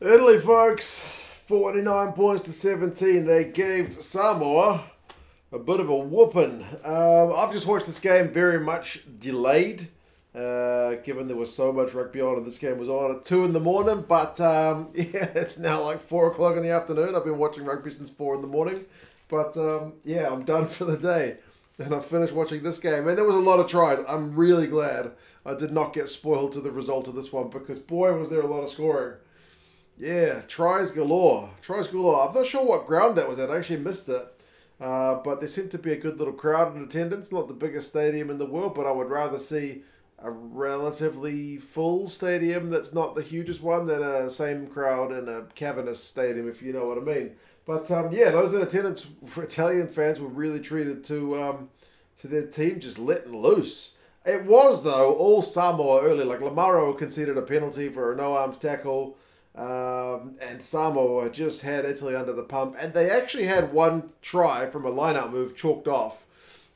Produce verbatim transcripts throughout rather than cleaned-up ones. Italy, folks, forty-nine points to seventeen. They gave Samoa a bit of a whooping. Um, I've just watched this game very much delayed, uh, given there was so much rugby on and this game was on at two in the morning. But, um, yeah, it's now like four o'clock in the afternoon. I've been watching rugby since four in the morning. But, um, yeah, I'm done for the day. And I finished watching this game. And there was a lot of tries. I'm really glad I did not get spoiled to the result of this one, because, boy, was there a lot of scoring. Yeah, tries galore. Tries galore. I'm not sure what ground that was at. I actually missed it. Uh, but there seemed to be a good little crowd in attendance. Not the biggest stadium in the world, but I would rather see a relatively full stadium that's not the hugest one than a same crowd in a cavernous stadium, if you know what I mean. But, um, yeah, those in attendance, Italian fans, were really treated to, um, to their team just letting loose. It was, though, all Samoa early. Like, Lamaro conceded a penalty for a no-arms tackle. Um, and Samoa just had Italy under the pump, and they actually had one try from a line-out move chalked off,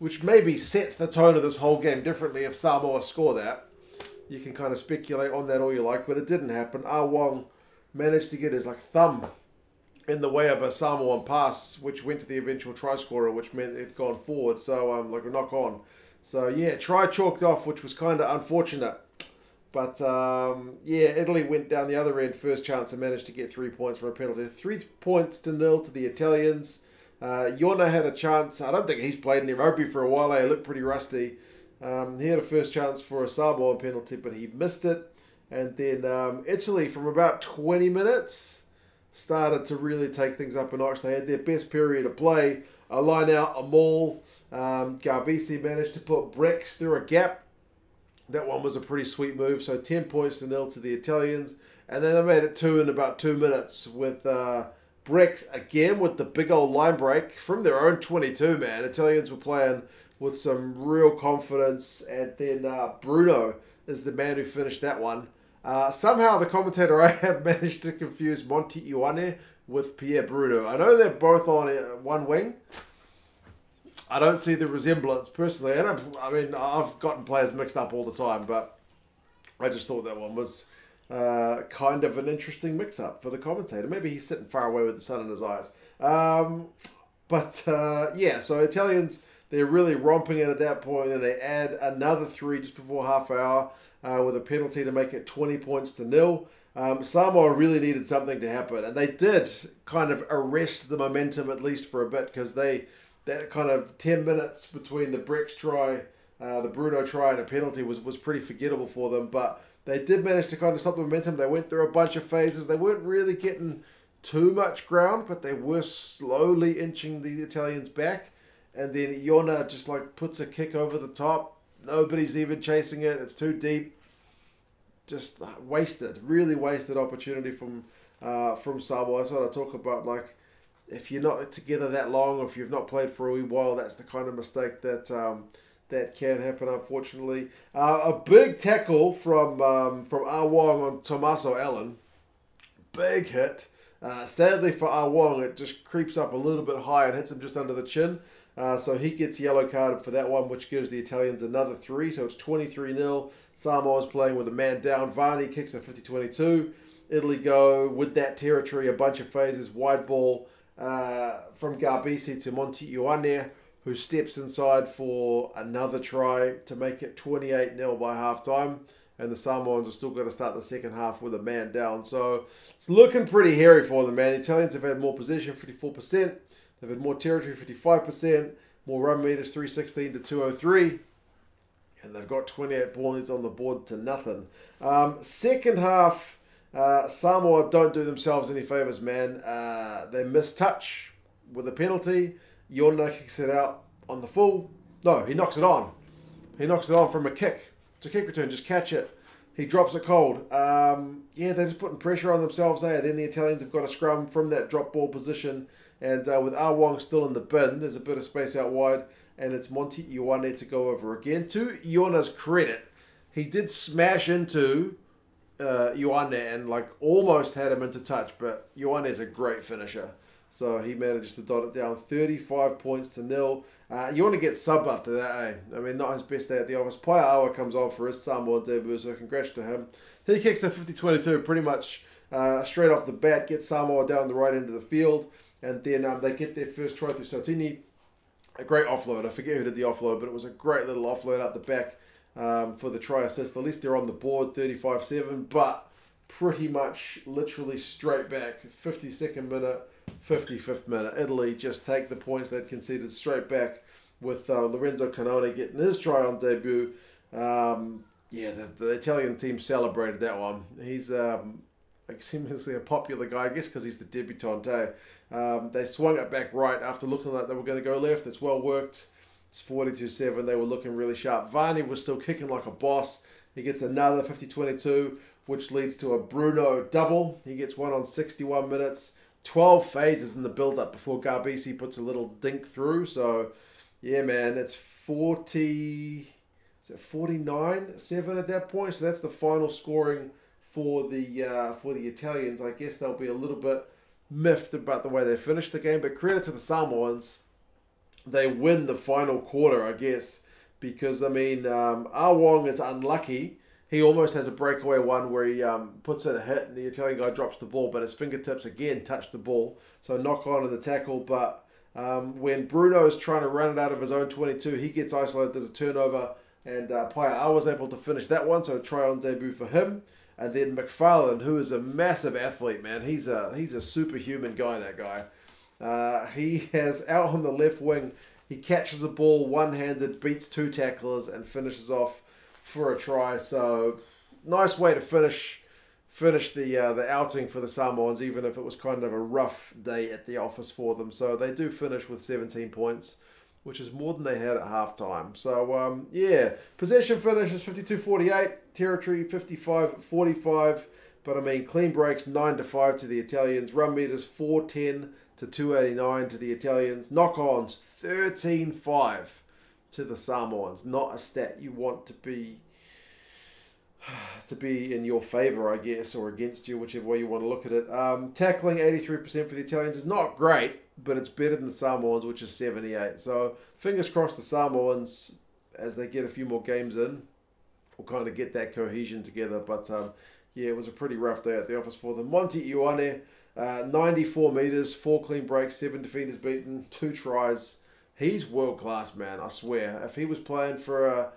which maybe sets the tone of this whole game differently if Samoa score that. You can kind of speculate on that all you like, but it didn't happen. Ah Wong managed to get his like thumb in the way of a Samoan pass, which went to the eventual try scorer, which meant it'd gone forward, so um, like a knock on. So yeah, try chalked off, which was kind of unfortunate. But, um, yeah, Italy went down the other end, first chance, and managed to get three points from a penalty. Three points to nil to the Italians. Uh, Iona had a chance. I don't think he's played any rugby for a while. He looked pretty rusty. Um, he had a first chance for a Samoan penalty, but he missed it. And then um, Italy, from about twenty minutes, started to really take things up a notch. They had their best period of play. A line out, a maul. Um, Garbisi managed to put Brex through a gap. That one was a pretty sweet move. So ten points to nil to the Italians. And then they made it two in about two minutes with uh, Brex again with the big old line break from their own twenty-two, man. Italians were playing with some real confidence. And then uh, Bruno is the man who finished that one. Uh, somehow the commentator I have managed to confuse Montanna Ioane with Pierre Bruno. I know they're both on one wing. I don't see the resemblance personally, and I've, I mean, I've gotten players mixed up all the time, but I just thought that one was uh, kind of an interesting mix-up for the commentator. Maybe he's sitting far away with the sun in his eyes. Um, but, uh, yeah, so Italians, they're really romping it at that point, and they add another three just before half hour uh, with a penalty to make it twenty points to nil. Um, Samoa really needed something to happen, and they did kind of arrest the momentum, at least for a bit, because they... That kind of ten minutes between the Brex try, uh, the Bruno try, and a penalty was, was pretty forgettable for them. But they did manage to kind of stop the momentum. They went through a bunch of phases. They weren't really getting too much ground, but they were slowly inching the Italians back. And then Iona just like puts a kick over the top. Nobody's even chasing it. It's too deep. Just wasted, really wasted opportunity from, uh, from Samoa. That's what I talk about, like... If you're not together that long, or if you've not played for a wee while, that's the kind of mistake that um, that can happen, unfortunately. Uh, a big tackle from um, from Ah Wong on Tommaso Allan. Big hit. Uh, sadly for Ah Wong, it just creeps up a little bit high and hits him just under the chin. Uh, so he gets yellow carded for that one, which gives the Italians another three. So it's twenty-three nil. Samoa's playing with a man down. Varney kicks a fifty twenty-two. Italy go with that territory. A bunch of phases. Wide ball. Uh, from Garbisi to Montanna Ioane, who steps inside for another try to make it twenty-eight nil by halftime, and the Samoans are still going to start the second half with a man down. So it's looking pretty hairy for them, man. The Italians have had more possession, fifty-four percent. They've had more territory, fifty-five percent. More run meters, three sixteen to two oh three. And they've got twenty-eight points on the board to nothing. Um, second half... Uh, Samoa don't do themselves any favours, man. Uh, they miss touch with a penalty. Iona kicks it out on the full. No, he knocks it on. He knocks it on from a kick. It's a kick return. Just catch it. He drops it cold. Um, yeah, they're just putting pressure on themselves, eh? Then the Italians have got a scrum from that drop ball position. And uh, with Ah Wong still in the bin, there's a bit of space out wide. And it's Montanna Ioane to go over again. To Iona's credit, he did smash into... Uh, Ioane and like almost had him into touch, but Ioane is a great finisher, so he manages to dot it down. Thirty-five points to nil. Uh, Ioane gets subbed after that, eh? I mean, not his best day at the office. Paia'aua comes on for his Samoa debut, so congrats to him. He kicks a fifty twenty-two, pretty much uh, straight off the bat, get Samoa down the right end of the field, and then um, they get their first try through Sautini. A great offload. I forget who did the offload, but it was a great little offload out the back um, for the try assist. At least they're on the board, thirty-five seven, but pretty much literally straight back, fifty-second minute, fifty-fifth minute. Italy just take the points they'd conceded straight back with uh, Lorenzo Cannone getting his try on debut. Um, yeah, the, the Italian team celebrated that one. He's um, seemingly a popular guy, I guess, because he's the debutant. Eh? Um, they swung it back right after looking like they were going to go left. It's well worked. It's forty-two seven. They were looking really sharp. Varney was still kicking like a boss. He gets another fifty twenty-two, which leads to a Bruno double. He gets one on sixty-one minutes. twelve phases in the build-up before Garbisi puts a little dink through. So, yeah, man, it's forty... Is it forty-nine seven at that point? So that's the final scoring for the uh, for the Italians. I guess they'll be a little bit miffed about the way they finished the game. But credit to the Samoans. They win the final quarter, I guess. Because, I mean, um, Ah Wong is unlucky. He almost has a breakaway one where he um, puts in a hit and the Italian guy drops the ball. But his fingertips, again, touch the ball. So knock on in the tackle. But um, when Bruno is trying to run it out of his own twenty-two, he gets isolated. There's a turnover. And uh, Paia'aua was able to finish that one, so a try on debut for him. And then McFarland, who is a massive athlete, man. He's a, he's a superhuman guy, that guy. Uh, he has, out on the left wing, he catches a ball one-handed, beats two tacklers, and finishes off for a try. So, nice way to finish finish the, uh, the outing for the Samoans, even if it was kind of a rough day at the office for them. So, they do finish with seventeen points. Which is more than they had at halftime. So, um, yeah. Possession finish is fifty-two forty-eight. Territory, fifty-five forty-five. But, I mean, clean breaks, nine to five to the Italians. Run meters, four ten to two eighty-nine to the Italians. Knock-ons, thirteen five to the Samoans. Not a stat you want to be to be in your favour, I guess, or against you, whichever way you want to look at it. Um, tackling, eighty-three percent for the Italians is not great. But it's better than the Samoans, which is seventy-eight. So, fingers crossed the Samoans, as they get a few more games in, will kind of get that cohesion together. But, um, yeah, it was a pretty rough day at the office for them. Montanna Ioane, uh, ninety-four metres, four clean breaks, seven defenders beaten, two tries. He's world-class, man, I swear. If he was playing for a,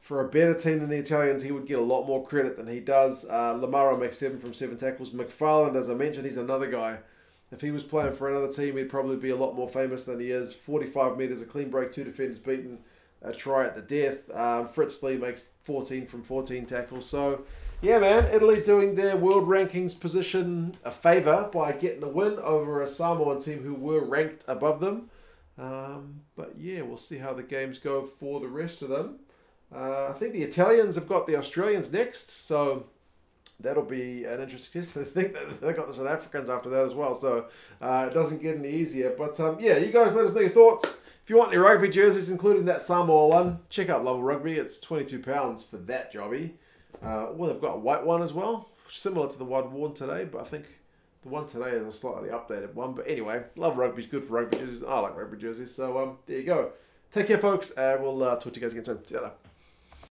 for a better team than the Italians, he would get a lot more credit than he does. Uh, Lamaro makes seven from seven tackles. McFarland, as I mentioned, he's another guy. If he was playing for another team, he'd probably be a lot more famous than he is. forty-five metres, a clean break, two defenders beaten, a try at the death. Um, Fritz Lee makes fourteen from fourteen tackles. So, yeah, man, Italy doing their world rankings position a favour by getting a win over a Samoan team who were ranked above them. Um, but, yeah, we'll see how the games go for the rest of them. Uh, I think the Italians have got the Australians next, so that'll be an interesting test. I think they got the South Africans after that as well, so uh, it doesn't get any easier. But, um, yeah, you guys let us know your thoughts. If you want any rugby jerseys, including that Samoa one, check out Lovell Rugby. It's twenty-two pounds for that jobby. Uh, well, they've got a white one as well, similar to the one worn today, but I think the one today is a slightly updated one. But anyway, Lovell Rugby's good for rugby jerseys. I like rugby jerseys, so um, there you go. Take care, folks, and we'll uh, talk to you guys again soon. See you later.